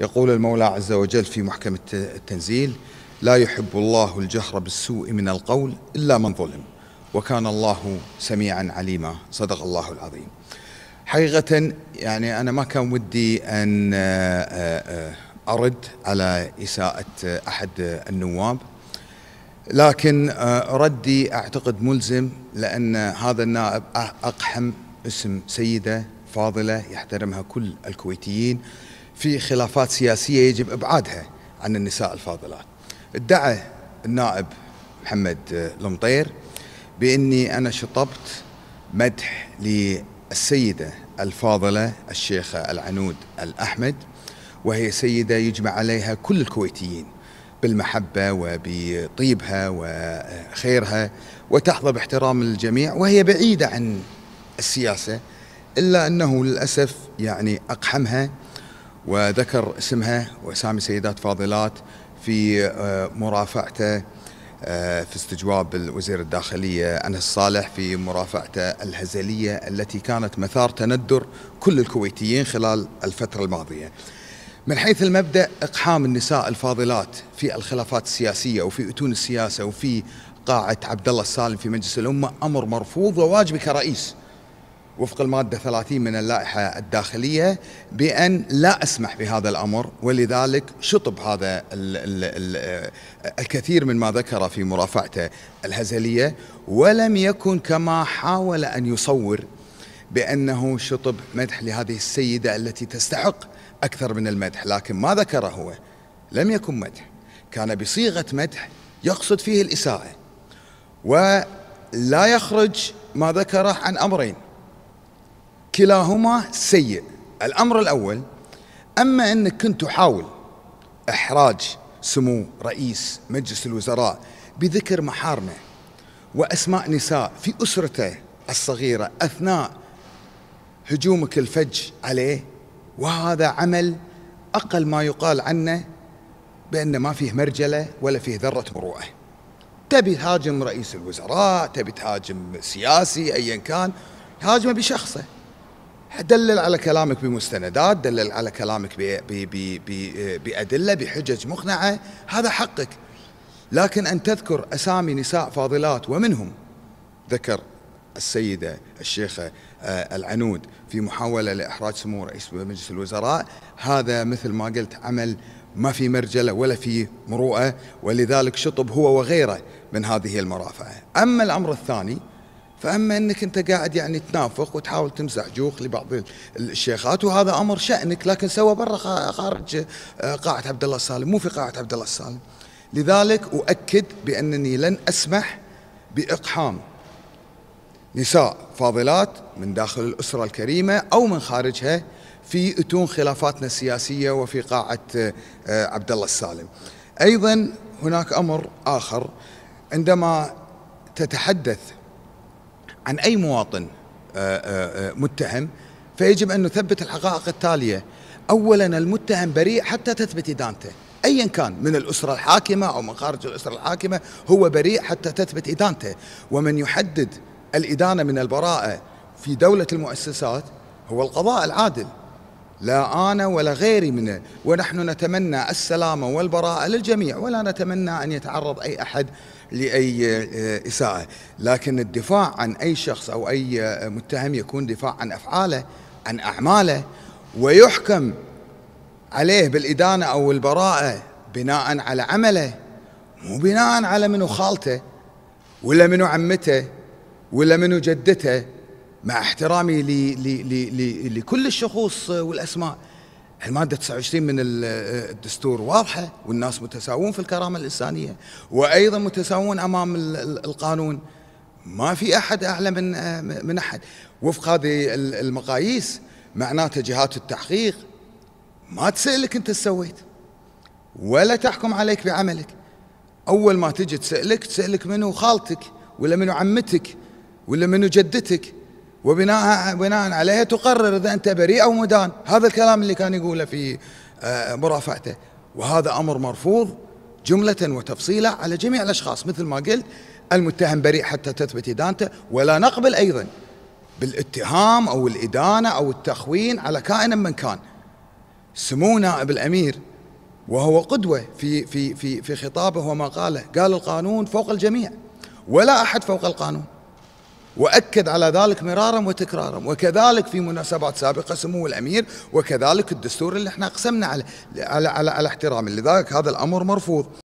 يقول المولى عز وجل في محكم التنزيل: لا يحب الله الجهر بالسوء من القول إلا من ظلم وكان الله سميعا عليما، صدق الله العظيم. حقيقة يعني أنا ما كان ودي أن أرد على إساءة أحد النواب، لكن ردي أعتقد ملزم، لأن هذا النائب أقحم اسم سيدة فاضلة يحترمها كل الكويتيين في خلافات سياسية يجب إبعادها عن النساء الفاضلات. ادعى النائب محمد المطير بأني أنا شطبت مدح للسيدة الفاضلة الشيخة العنود الأحمد، وهي سيدة يجمع عليها كل الكويتيين بالمحبة وبطيبها وخيرها وتحظى باحترام الجميع، وهي بعيدة عن السياسة، إلا أنه للأسف يعني أقحمها وذكر اسمها واسامي سيدات فاضلات في مرافعته في استجواب الوزير الداخلية انس الصالح، في مرافعته الهزلية التي كانت مثار تندر كل الكويتيين خلال الفترة الماضية. من حيث المبدأ إقحام النساء الفاضلات في الخلافات السياسية وفي أتون السياسة وفي قاعة عبدالله السالم في مجلس الأمة أمر مرفوض، وواجبي كرئيس وفق المادة 30 من اللائحة الداخلية بأن لا أسمح بهذا الأمر، ولذلك شطب هذا الكثير من ما ذكر في مرافعته الهزلية، ولم يكن كما حاول أن يصور بأنه شطب مدح لهذه السيدة التي تستحق أكثر من المدح، لكن ما ذكره هو لم يكن مدح، كان بصيغة مدح يقصد فيه الإساءة، ولا يخرج ما ذكره عن أمرين كلاهما سيء. الأمر الأول، أما أنك كنت تحاول إحراج سمو رئيس مجلس الوزراء بذكر محارمه وأسماء نساء في أسرته الصغيرة أثناء هجومك الفج عليه، وهذا عمل أقل ما يقال عنه بأن ما فيه مرجلة ولا فيه ذرة مروءة. تبي تهاجم رئيس الوزراء، تبي تهاجم سياسي أيا كان، هاجمه بشخصه، دلل على كلامك بمستندات، دلل على كلامك بأدلة بحجج مقنعة، هذا حقك. لكن أن تذكر أسامي نساء فاضلات ومنهم ذكر السيدة الشيخة العنود في محاولة لإحراج سمو رئيس مجلس الوزراء، هذا مثل ما قلت عمل ما في مرجلة ولا في مروءة، ولذلك شطب هو وغيره من هذه المرافعة. أما الأمر الثاني، فأما أنك أنت قاعد يعني تنافق وتحاول تمزح جوخ لبعض الشيخات، وهذا أمر شأنك، لكن سوى برا خارج قاعة عبدالله السالم مو في قاعة عبدالله السالم. لذلك أؤكد بأنني لن أسمح بإقحام نساء فاضلات من داخل الأسرة الكريمة أو من خارجها في أتون خلافاتنا السياسية وفي قاعة عبدالله السالم. أيضا هناك أمر آخر، عندما تتحدث عن أي مواطن متهم فيجب أن نثبت الحقائق التالية: أولا المتهم بريء حتى تثبت إدانته، أيا كان من الأسرة الحاكمة أو من خارج الأسرة الحاكمة، هو بريء حتى تثبت إدانته، ومن يحدد الإدانة من البراءة في دولة المؤسسات هو القضاء العادل، لا أنا ولا غيري منه، ونحن نتمنى السلامة والبراءة للجميع، ولا نتمنى أن يتعرض أي أحد لأي إساءة، لكن الدفاع عن أي شخص أو أي متهم يكون دفاع عن أفعاله، عن أعماله، ويحكم عليه بالإدانة أو البراءة بناء على عمله، مو بناء على منو خالته ولا منو عمته ولا منو جدته، مع احترامي لكل الشخوص والأسماء. المادة 29 من الدستور واضحة، والناس متساوون في الكرامة الإنسانية وأيضا متساوون أمام القانون، ما في أحد أعلى من أحد وفق هذه المقاييس. معناته جهات التحقيق ما تسألك أنت سويت ولا تحكم عليك بعملك، أول ما تجي تسألك منو خالتك ولا منو عمتك ولا منو جدتك، وبناء عليها تقرر إذا أنت بريء أو مدان. هذا الكلام اللي كان يقوله في مرافعته، وهذا أمر مرفوض جملة وتفصيلة على جميع الأشخاص. مثل ما قلت، المتهم بريء حتى تثبت إدانته، ولا نقبل أيضا بالاتهام أو الإدانة أو التخوين على كائن من كان. سمو نائب الأمير وهو قدوة في في في في خطابه وما قاله، قال القانون فوق الجميع ولا أحد فوق القانون، وأكد على ذلك مرارا وتكرارا، وكذلك في مناسبات سابقة سمو الأمير، وكذلك الدستور اللي احنا قسمنا على احترامه، لذلك هذا الأمر مرفوض.